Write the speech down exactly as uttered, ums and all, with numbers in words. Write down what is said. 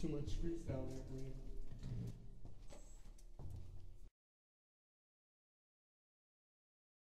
too much freestyle, man.